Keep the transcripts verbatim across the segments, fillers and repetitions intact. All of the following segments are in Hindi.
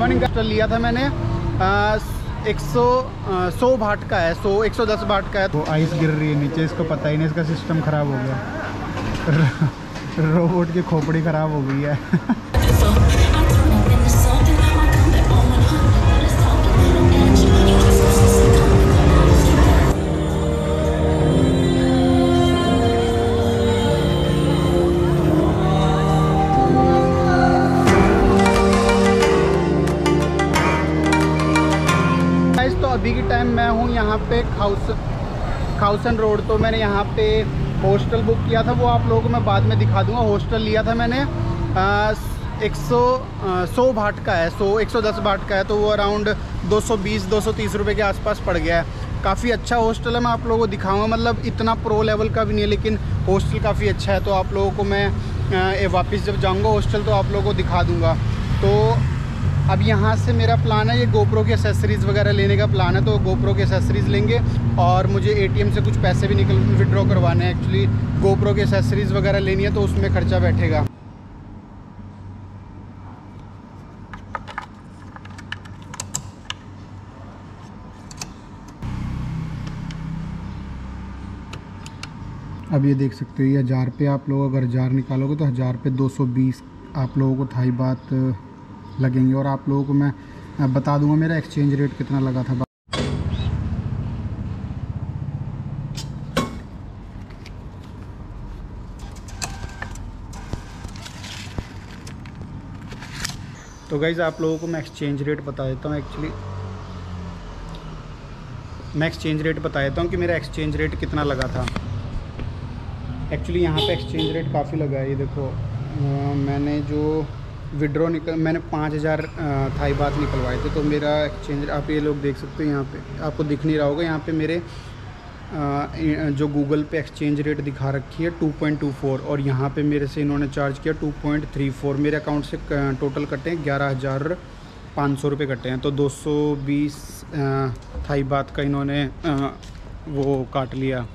मॉर्निंग का लिया था मैंने एक सौ सौ भाट का है, सौ एक सौ दस भाट का है। वो आइस गिर रही है नीचे, इसको पता ही नहीं, इसका सिस्टम खराब हो गया, रोबोट की खोपड़ी खराब हो गई है। अभी के टाइम मैं हूँ यहाँ पे खाओ खाओ सान रोड। तो मैंने यहाँ पे हॉस्टल बुक किया था, वो आप लोगों को मैं बाद में दिखा दूँगा। हॉस्टल लिया था मैंने एक सौ सौ भाट का है, सौ एक सौ दस भाट का है, तो वो अराउंड दो सौ बीस दो सौ तीस रुपये के आसपास पड़ गया है। काफ़ी अच्छा हॉस्टल है, मैं आप लोगों को दिखाऊँगा। मतलब इतना प्रो लेवल का भी नहीं है, लेकिन हॉस्टल काफ़ी अच्छा है। तो आप लोगों को मैं वापस जब जाऊँगा हॉस्टल तो आप लोगों को दिखा दूँगा। तो अब यहाँ से मेरा प्लान है, ये GoPro की एसेसरीज़ वगैरह लेने का प्लान है, तो GoPro की एसेसरीज़ लेंगे। और मुझे एटीएम से कुछ पैसे भी निकल विड्रॉ करवाने हैं। एक्चुअली GoPro की एसेसरीज़ वगैरह लेनी है तो उसमें खर्चा बैठेगा। अब ये देख सकते हो, ये हज़ार रुपये आप लोग अगर हज़ार निकालोगे तो हज़ार पे दो सौ बीस आप लोगों को थाई बात लगेंगे। और आप लोगों को मैं बता दूंगा मेरा एक्सचेंज रेट कितना लगा था। तो गाइज़ आप लोगों को मैं एक्सचेंज रेट बता देता हूँ। एक्चुअली मैं एक्सचेंज रेट बता देता हूँ कि मेरा एक्सचेंज रेट कितना लगा था। एक्चुअली यहाँ पे एक्सचेंज रेट काफ़ी लगा है। ये देखो आ, मैंने जो विड्रॉ निकल मैंने पाँच हज़ार थाई बात निकलवाए थे, तो मेरा एक्सचेंज आप ये लोग देख सकते हो। यहाँ पे आपको दिख नहीं रहा होगा, यहाँ पे मेरे जो गूगल पे एक्सचेंज रेट दिखा रखी है टू पॉइंट टू फोर, और यहाँ पे मेरे से इन्होंने चार्ज किया टू पॉइंट थ्री फोर। मेरे अकाउंट से टोटल कटे हैं ग्यारह हज़ार पाँच सौ रुपये कटे हैं। तो दो सौ बीस थाई बात का इन्होंने वो काट लिया,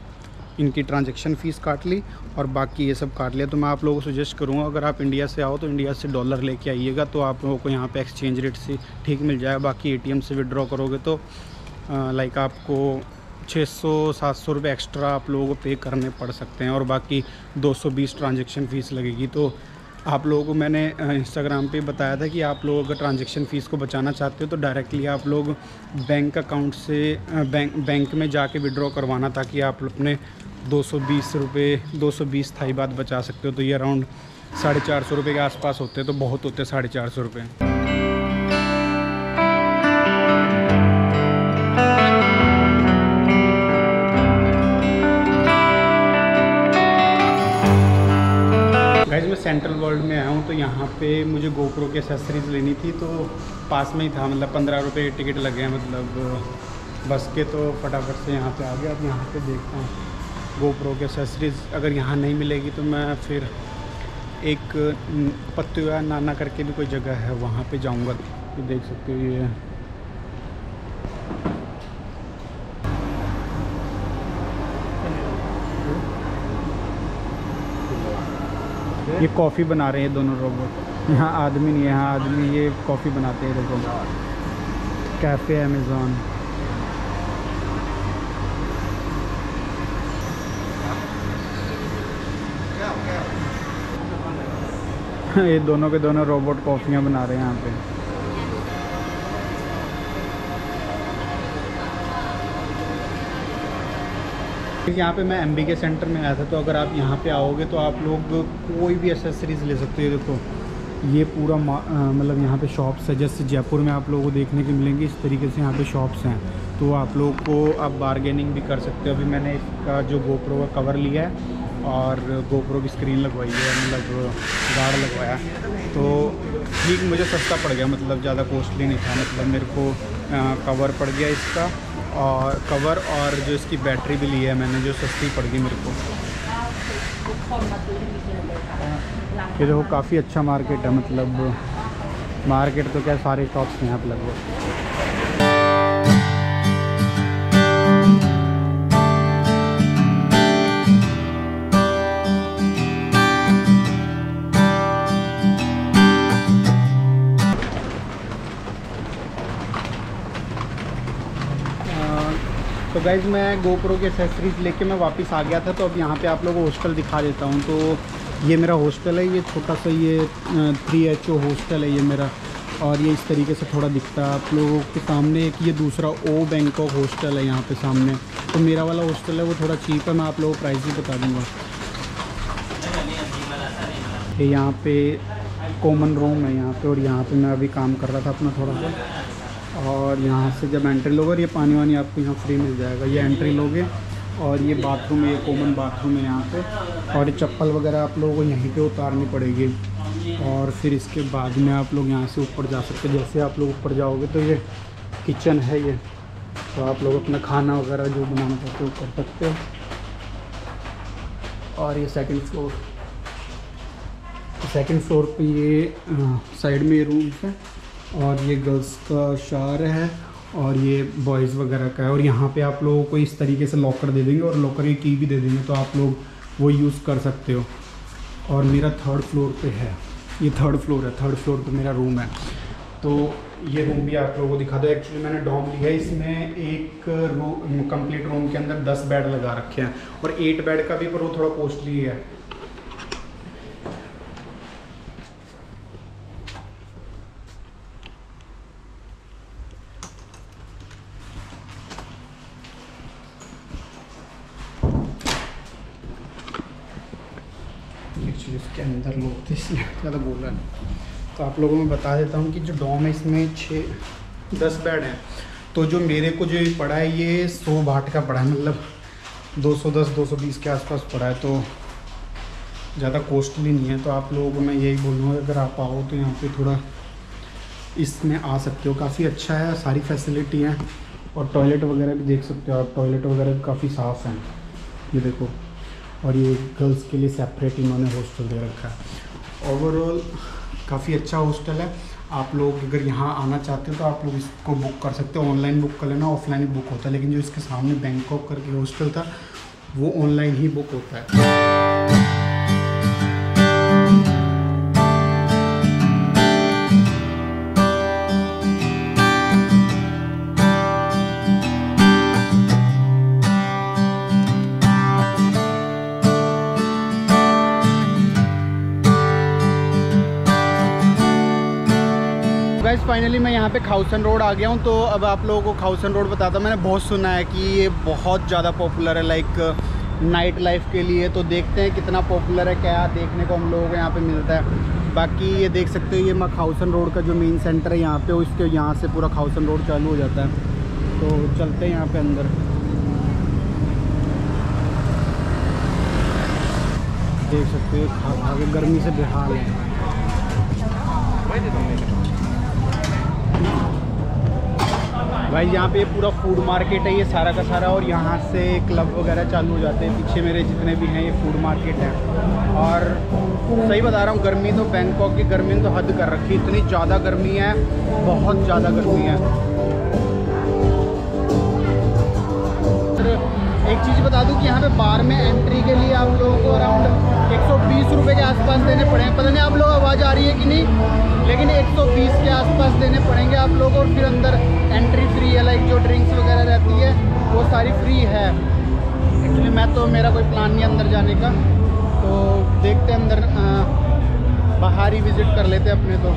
इनकी ट्रांजैक्शन फ़ीस काट ली और बाकी ये सब काट लिया। तो मैं आप लोगों को सजेस्ट करूंगा अगर आप इंडिया से आओ तो इंडिया से डॉलर लेके आइएगा, तो आप लोगों को यहाँ पे एक्सचेंज रेट से ठीक मिल जाएगा। बाकी एटीएम से विड्रॉ करोगे तो लाइक आपको छः सौ सात सौ रुपये एक्स्ट्रा आप लोगों को पे करने पड़ सकते हैं, और बाकी दो सौ बीस ट्रांजेक्शन फ़ीस लगेगी। तो आप लोगों को मैंने इंस्टाग्राम पे बताया था कि आप लोग अगर ट्रांजैक्शन फ़ीस को बचाना चाहते हो तो डायरेक्टली आप लोग बैंक अकाउंट से बैंक बैंक में जाके विड्रॉ करवाना, ताकि आप अपने दो सौ बीस रुपये दो सौ बीस थाई बात बचा सकते हो। तो ये अराउंड साढ़े चार सौ रुपये के आसपास होते हैं, तो बहुत होते हैं साढ़े चार सौ रुपये। मैं सेंट्रल वर्ल्ड में आया हूँ, तो यहाँ पे मुझे GoPro की एसेसरीज़ लेनी थी, तो पास में ही था। मतलब पंद्रह रुपये टिकट लगे हैं मतलब बस के, तो फटाफट से यहाँ पे आ गया। अब यहाँ पे देखता हूँ GoPro की एसेसरीज़ अगर यहाँ नहीं मिलेगी तो मैं फिर एक पत्तुआ नाना करके भी कोई जगह है वहाँ पे जाऊँगा। ये देख सकते हो, ये ये कॉफ़ी बना रहे हैं दोनों रोबोट। यहाँ आदमी नहीं है, यहाँ आदमी ये कॉफ़ी बनाते हैं रोबोट। Cafe Amazon. ये दोनों के दोनों रोबोट कॉफ़ियाँ बना रहे हैं यहाँ पे। यहाँ पे मैं एमबीके सेंटर में आया था, तो अगर आप यहाँ पे आओगे तो आप लोग कोई भी एसेसरीज़ ले सकते हो। देखो ये पूरा मतलब यहाँ पे शॉप्स है, जैसे जयपुर में आप लोगों को देखने को मिलेंगी इस तरीके से यहाँ पे शॉप्स हैं। तो आप लोग को आप बारगेनिंग भी कर सकते हो। अभी मैंने इसका जो GoPro का कवर लिया है और GoPro की स्क्रीन लगवाई है, मतलब गार्ड लगवाया, तो ठीक मुझे सस्ता पड़ गया। मतलब ज़्यादा कॉस्टली नहीं था। मतलब मेरे को कवर पड़ गया इसका, और कवर और जो इसकी बैटरी भी ली है मैंने, जो सस्ती पड़ गई मेरे को। ये देखो काफ़ी अच्छा मार्केट है। मतलब मार्केट तो क्या सारे शॉप्स हैं यहाँ पर लगभग। गाइज़ मैं GoPro के एक्सेसरीज़ लेके मैं वापस आ गया था, तो अब यहाँ पे आप लोगों को हॉस्टल दिखा देता हूँ। तो ये मेरा हॉस्टल है, ये छोटा सा ये थ्री एच हॉस्टल है ये मेरा, और ये इस तरीके से थोड़ा दिखता है आप लोगों के सामने। एक ये दूसरा ओ बैंकॉक हॉस्टल है यहाँ पे सामने। तो मेरा वाला हॉस्टल है वो थोड़ा चीप है, मैं आप लोगों को प्राइस भी बता दूँगा। ये यहाँ पे कॉमन रूम है यहाँ पे, और यहाँ पे मैं अभी काम कर रहा था अपना थोड़ा। और यहाँ से जब एंट्री लोगे, और ये पानी वानी आपको यहाँ फ्री मिल जाएगा, ये एंट्री लोगे। और ये बाथरूम है, ये कॉमन बाथरूम है यहाँ पे। और ये चप्पल वगैरह आप लोगों को यहीं पे उतारनी पड़ेगी, और फिर इसके बाद में आप लोग यहाँ से ऊपर जा सकते हैं। जैसे आप लोग ऊपर जाओगे तो ये किचन है ये, तो आप लोग अपना खाना वगैरह जो बनाना चाहते हो कर सकते हो। और ये सेकंड फ्लोर सेकंड फ्लोर पे ये साइड में ये रूम्स है, और ये गर्ल्स का शावर है, और ये बॉयज़ वगैरह का है। और यहाँ पे आप लोगों को इस तरीके से लॉकर दे देंगे, और लॉकर की की भी दे देंगे, तो आप लोग वो यूज़ कर सकते हो। और मेरा थर्ड फ्लोर पे है, ये थर्ड फ्लोर है, थर्ड फ्लोर पे मेरा रूम है। तो ये रूम भी आप लोगों को दिखा दो। एक्चुअली मैंने डॉम लिया है, इसमें एक रूम कम्प्लीट रूम के अंदर दस बेड लगा रखे हैं, और एट बेड का भी, पर वो थोड़ा कॉस्टली है। इसके अंदर लोग इसलिए ज़्यादा बोल रहे हैं, तो आप लोगों में बता देता हूँ कि जो डॉम है इसमें छः दस बेड हैं। तो जो मेरे को जो पड़ा है ये सौ बाट का पड़ा है, मतलब दो सौ दस दो सौ बीस के आसपास पड़ा है, तो ज़्यादा कॉस्टली नहीं है। तो आप लोगों को मैं यही बोलूँगा, अगर आप आओ तो यहाँ पे थोड़ा इसमें आ सकते हो, काफ़ी अच्छा है, सारी फैसिलिटी हैं। और टॉयलेट वगैरह भी देख सकते हो आप, टॉयलेट वगैरह भी काफ़ी साफ़ हैं, ये देखो। और ये गर्ल्स के लिए सेपरेट इन्होंने हॉस्टल दे रखा है। ओवरऑल काफ़ी अच्छा हॉस्टल है। आप लोग अगर यहाँ आना चाहते हो तो आप लोग इसको बुक कर सकते हो, ऑनलाइन बुक कर लेना, ऑफलाइन बुक होता है। लेकिन जो इसके सामने बैंकॉक करके हॉस्टल था वो ऑनलाइन ही बुक होता है। फाइनली मैं यहाँ पे खाओ सान रोड आ गया हूँ। तो अब आप लोगों को खाओ सान रोड बताता हूँ। मैंने बहुत सुना है कि ये बहुत ज़्यादा पॉपुलर है लाइक नाइट लाइफ के लिए, तो देखते हैं कितना पॉपुलर है, क्या देखने को हम लोगों को यहाँ पे मिलता है। बाकी ये देख सकते हो, ये मैं खाओ सान रोड का जो मेन सेंटर है यहाँ पे, उसके यहाँ से पूरा खाओ सान रोड चालू हो जाता है। तो चलते हैं यहाँ पर अंदर। देख सकते हो खा खा के गर्मी से बेहाल है भाई। यहाँ पे पूरा फूड मार्केट है ये सारा का सारा, और यहाँ से क्लब वगैरह चालू हो जाते हैं। पीछे मेरे जितने भी हैं ये फूड मार्केट है। और सही बता रहा हूँ, गर्मी तो बैंकॉक की गर्मी तो हद कर रखी, इतनी ज़्यादा गर्मी है, बहुत ज़्यादा गर्मी है। एक चीज़ बता दूँ कि यहाँ पे बार में एंट्री के लिए आप लोगों को अराउंड एक सौ बीस रुपये के आसपास देने पड़े हैं। पता नहीं आप लोग आवाज़ आ रही है कि नहीं, लेकिन एक सौ बीस के आसपास देने पड़ेंगे आप लोग। और फिर अंदर एंट्री फ्री है, लाइक जो ड्रिंक्स वगैरह रहती है वो सारी फ्री है। एक्चुअली मैं तो मेरा कोई प्लान नहीं अंदर जाने का, तो देखते हैं अंदर, आ, बाहर ही विज़िट कर लेते हैं अपने। तो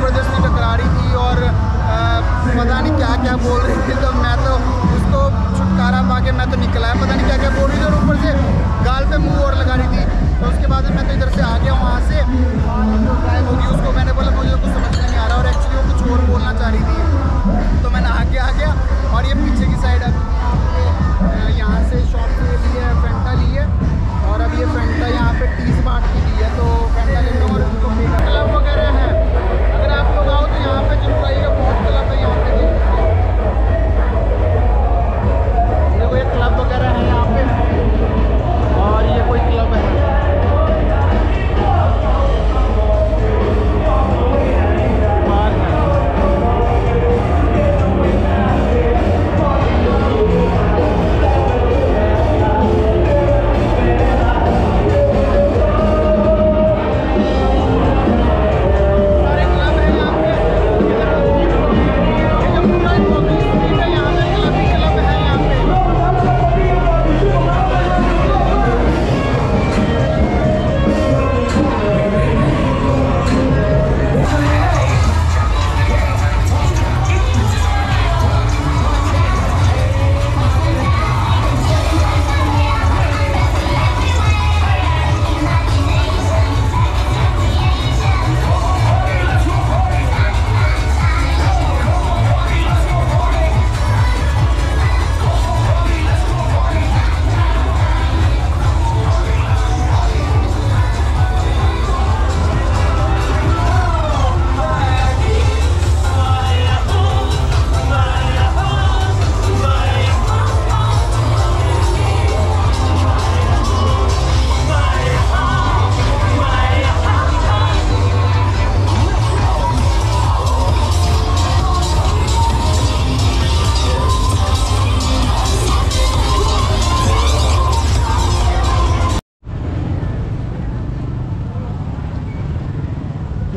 ज़बरदस्ती टकरा रही थी और आ, पता नहीं क्या क्या बोल रही थी। तो मैं तो उसको छुटकारा पा के मैं तो निकला, पता नहीं क्या क्या बोल रही थी और ऊपर से गाल पे मुंह और लगा रही थी। तो उसके बाद मैं तो इधर से आ गया वहाँ से, गायब होगी। उसको मैंने बोला मुझे कुछ समझ नहीं आ रहा और एक्चुअली वो कुछ और बोलना चाह रही थी, तो मैंने आगे आ गया। और ये पीछे की साइड अब यहाँ से शॉप पे ली है, फेंटा ली है, और अब ये फेंटा यहाँ पे तीस बाट की ली है। तो फेंटा लेने और क्लब वगैरह है, अगर आप लोग आओ तो यहाँ पे जरूर आइएगा, बहुत क्लब है यहाँ पे। देखो ये क्लब वगैरह है यहाँ पे, और ये कोई क्लब है।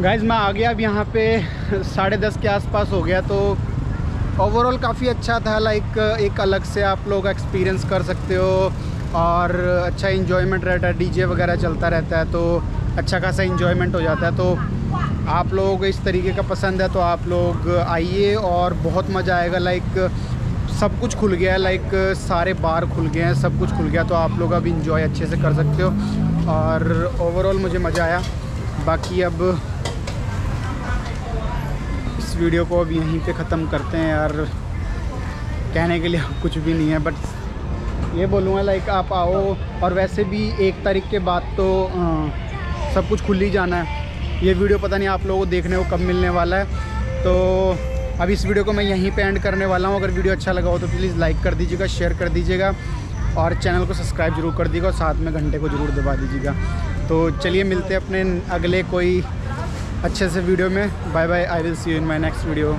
गाइज़ मैं आ गया, अब यहाँ पे साढ़े दस के आसपास हो गया। तो ओवरऑल काफ़ी अच्छा था, लाइक एक अलग से आप लोग एक्सपीरियंस कर सकते हो और अच्छा इन्जॉयमेंट रहता है। डीजे वगैरह चलता रहता है तो अच्छा खासा इन्जॉयमेंट हो जाता है। तो आप लोगों को इस तरीके का पसंद है तो आप लोग आइए और बहुत मज़ा आएगा। लाइक सब कुछ खुल गया है, लाइक सारे बार खुल गए हैं, सब कुछ खुल गया, तो आप लोग अब इन्जॉय अच्छे से कर सकते हो। और ओवरऑल मुझे मज़ा आया। बाकी अब वीडियो को अब यहीं पे ख़त्म करते हैं यार, कहने के लिए कुछ भी नहीं है। बट ये बोलूँगा लाइक आप आओ, और वैसे भी एक तारीख के बाद तो आ, सब कुछ खुल ही जाना है। ये वीडियो पता नहीं आप लोगों को देखने को कब मिलने वाला है। तो अब इस वीडियो को मैं यहीं पे एंड करने वाला हूँ। अगर वीडियो अच्छा लगा हो तो प्लीज़ लाइक कर दीजिएगा, शेयर कर दीजिएगा और चैनल को सब्सक्राइब जरूर कर दीजिएगा और साथ में घंटे को ज़रूर दबा दीजिएगा। तो चलिए मिलते हैं अपने अगले कोई अच्छे से वीडियो में। Bye bye, I will see you in my next video.